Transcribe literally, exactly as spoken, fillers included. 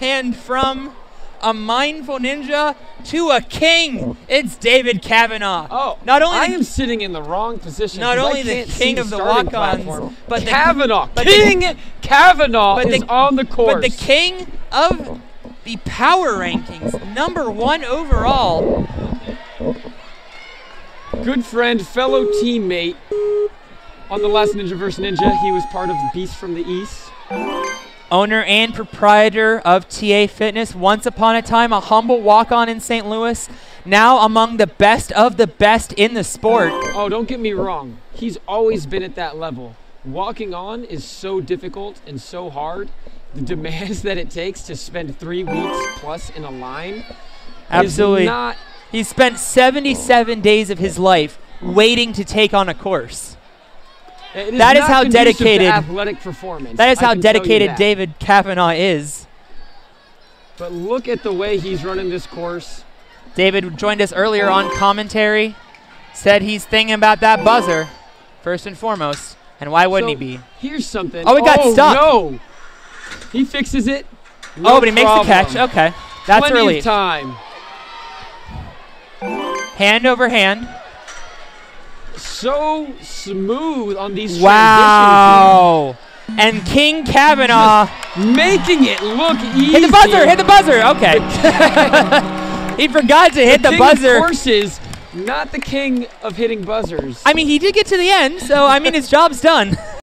And from a mindful ninja to a king, it's David Cavanagh. Oh, not only I am sitting in the wrong position. Not only the king of the walk-ons, but Cavanagh, King Cavanagh is on the course. But the king of the power rankings, number one overall. Good friend, fellow teammate. On the last Ninja versus. Ninja, he was part of Beast from the East. Owner and proprietor of T A Fitness, once upon a time a humble walk-on in Saint Louis, now among the best of the best in the sport. Oh, don't get me wrong. He's always been at that level. Walking on is so difficult and so hard. The demands that it takes to spend three weeks plus in a line. Absolutely. Is not. He spent seventy-seven days of his life waiting to take on a course. Is that is how dedicated athletic performance. That is how dedicated David Cavanagh is. But look at the way he's running this course. David joined us earlier on commentary, said he's thinking about that buzzer, first and foremost, and why wouldn't so, he be? Here's something. Oh, it got oh, stuck. No, he fixes it. No oh, but he problem. makes the catch. Okay, that's Plenty early. Of time. Hand over hand. So smooth on these wow. transitions. Wow. And King Cavanagh making it look easy. Hit the buzzer, hit the buzzer. Okay. He forgot to hit the, the buzzer. King of courses, not the king of hitting buzzers. I mean, he did get to the end, so I mean, his job's done.